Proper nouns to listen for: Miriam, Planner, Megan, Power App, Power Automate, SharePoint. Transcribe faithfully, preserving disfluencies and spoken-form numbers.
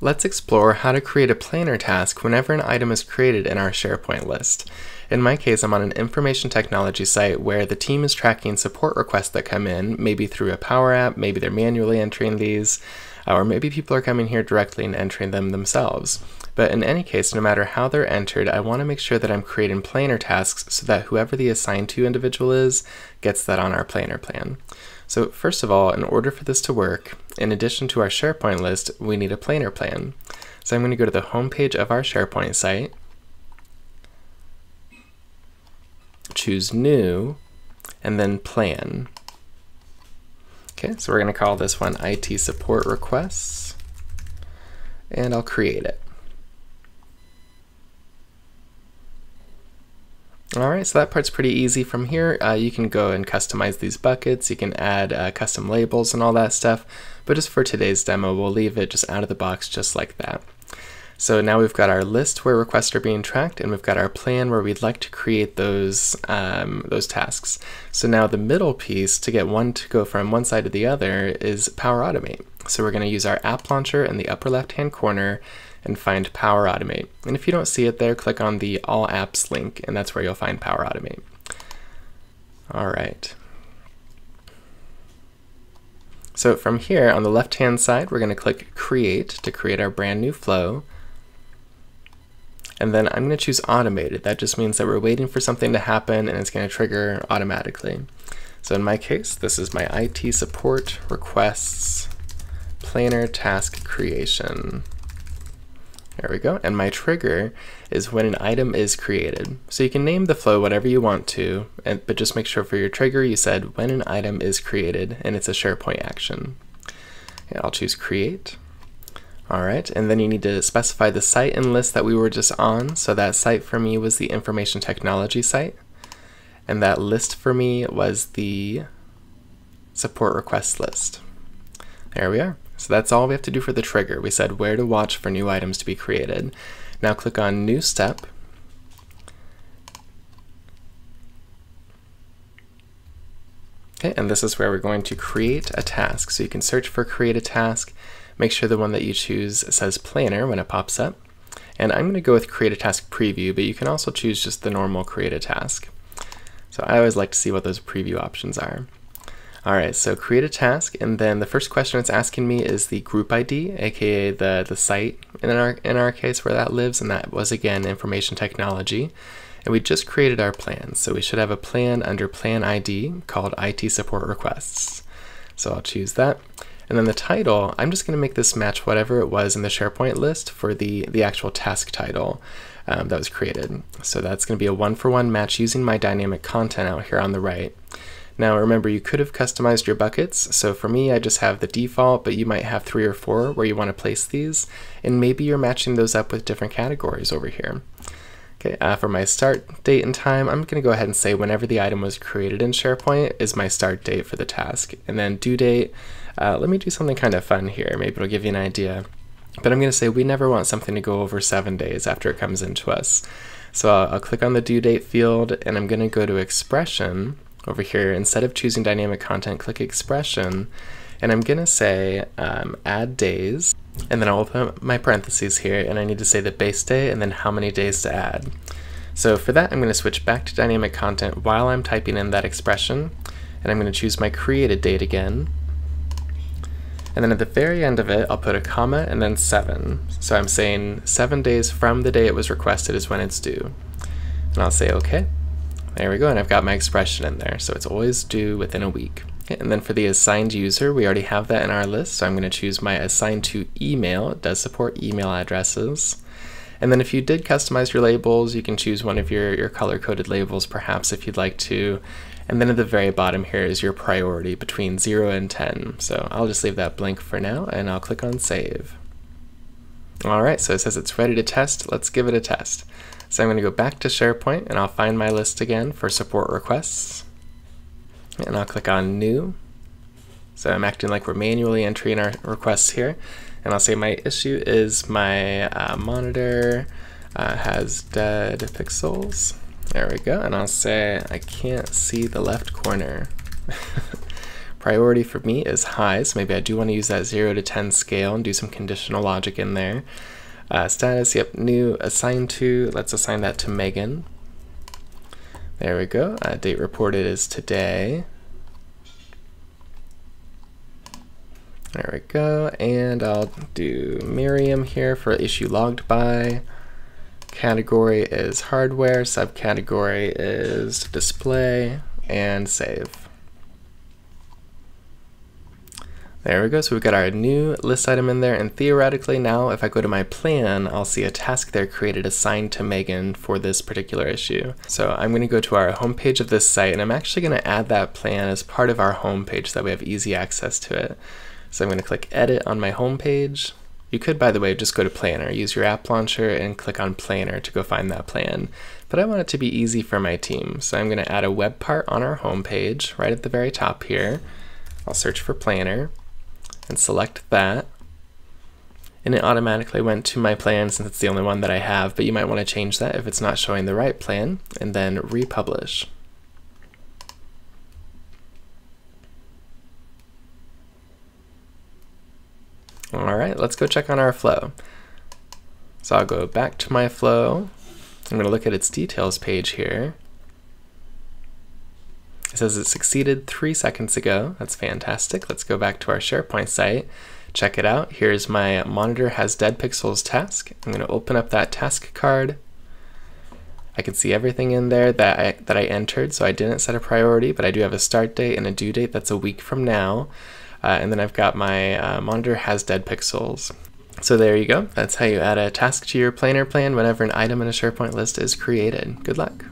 Let's explore how to create a planner task whenever an item is created in our SharePoint list. In my case, I'm on an information technology site where the team is tracking support requests that come in, maybe through a Power App, maybe they're manually entering these, or maybe people are coming here directly and entering them themselves. But in any case, no matter how they're entered, I want to make sure that I'm creating planner tasks so that whoever the assigned to individual is gets that on our planner plan. So first of all, in order for this to work, in addition to our SharePoint list, we need a planner plan. So I'm going to go to the home page of our SharePoint site, choose New, and then Plan. Okay, so we're going to call this one I T Support Requests, and I'll create it. All right, so that part's pretty easy from here. Uh, you can go and customize these buckets, you can add uh, custom labels and all that stuff, but just for today's demo, we'll leave it just out of the box just like that. So now we've got our list where requests are being tracked, and we've got our plan where we'd like to create those, um, those tasks. So now the middle piece to get one to go from one side to the other is Power Automate. So we're gonna use our app launcher in the upper left-hand corner and find Power Automate. And if you don't see it there, click on the All Apps link, and that's where you'll find Power Automate. All right. So from here, on the left-hand side, we're gonna click Create to create our brand new flow. And then I'm going to choose automated. That just means that we're waiting for something to happen and it's going to trigger automatically. So in my case, this is my I T support requests planner task creation. There we go. And my trigger is when an item is created. So you can name the flow whatever you want to, and, but just make sure for your trigger you said when an item is created and it's a SharePoint action. And I'll choose Create. All right, and then you need to specify the site and list that we were just on. So that site for me was the information technology site, and that list for me was the support request list. There we are. So that's all we have to do for the trigger. We said where to watch for new items to be created. Now click on New Step. Okay, and this is where we're going to create a task. So you can search for create a task. Make sure the one that you choose says Planner when it pops up. And I'm going to go with Create a Task Preview, but you can also choose just the normal Create a Task. So I always like to see what those preview options are. All right, so Create a Task, and then the first question it's asking me is the group I D, aka the, the site in our, in our case where that lives, and that was, again, information technology. And we just created our plan, so we should have a plan under Plan I D called I T Support Requests. So I'll choose that. And then the title, I'm just going to make this match whatever it was in the SharePoint list for the, the actual task title um, that was created. So that's going to be a one-for-one match using my dynamic content out here on the right. Now remember, you could have customized your buckets. So for me, I just have the default, but you might have three or four where you want to place these. And maybe you're matching those up with different categories over here. Okay, uh, for my start date and time, I'm going to go ahead and say whenever the item was created in SharePoint is my start date for the task. And then due date, uh, let me do something kind of fun here. Maybe it'll give you an idea. But I'm going to say we never want something to go over seven days after it comes into us. So I'll, I'll click on the due date field, and I'm going to go to expression over here. Instead of choosing dynamic content, click expression. And I'm going to say um, add days. And then I'll open up my parentheses here, and I need to say the base day and then how many days to add. So for that, I'm going to switch back to dynamic content while I'm typing in that expression, and I'm going to choose my created date again. And then at the very end of it, I'll put a comma and then seven. So I'm saying seven days from the day it was requested is when it's due. And I'll say OK. There we go, and I've got my expression in there. So it's always due within a week. And then for the assigned user, we already have that in our list, so I'm going to choose my assigned to email. It does support email addresses. And then if you did customize your labels, you can choose one of your, your color-coded labels, perhaps, if you'd like to. And then at the very bottom here is your priority between zero and ten. So I'll just leave that blank for now, and I'll click on Save. All right, so it says it's ready to test. Let's give it a test. So I'm going to go back to SharePoint, and I'll find my list again for support requests. And I'll click on New. So I'm acting like we're manually entering our requests here. And I'll say my issue is my uh, monitor uh, has dead pixels. There we go. And I'll say I can't see the left corner. Priority for me is high, so maybe I do want to use that zero to ten scale and do some conditional logic in there. Uh, status, yep, new, assign to, let's assign that to Megan. There we go. Uh, date reported is today. There we go. And I'll do Miriam here for issue logged by. Category is hardware, subcategory is display, and save. There we go. So we've got our new list item in there, and theoretically now if I go to my plan, I'll see a task there created assigned to Megan for this particular issue. So I'm going to go to our homepage of this site, and I'm actually going to add that plan as part of our homepage so that we have easy access to it. So I'm going to click edit on my homepage. You could, by the way, just go to Planner, use your app launcher and click on Planner to go find that plan. But I want it to be easy for my team. So I'm going to add a web part on our homepage right at the very top here. I'll search for Planner and select that. And it automatically went to my plan since it's the only one that I have, but you might want to change that if it's not showing the right plan, and then republish. All right, let's go check on our flow. So I'll go back to my flow. I'm going to look at its details page here. It says it succeeded three seconds ago. That's fantastic. Let's go back to our SharePoint site, check it out. Here's my monitor has dead pixels task. I'm going to open up that task card. I can see everything in there that I, that I entered, so I didn't set a priority, but I do have a start date and a due date that's a week from now. Uh, and then I've got my uh, monitor has dead pixels. So there you go. That's how you add a task to your Planner plan whenever an item in a SharePoint list is created. Good luck.